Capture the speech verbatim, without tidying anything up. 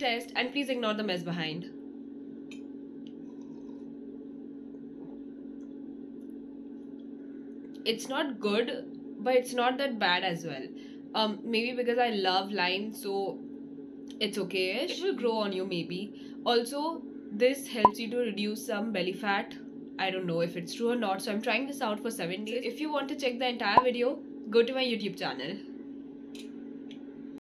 test and please ignore the mess behind. It's not good, but it's not that bad as well. Um, maybe because I love lime, so it's okay-ish. It will grow on you maybe. Also, this helps you to reduce some belly fat. I don't know if it's true or not, so I'm trying this out for seven days. If you want to check the entire video, go to my YouTube channel.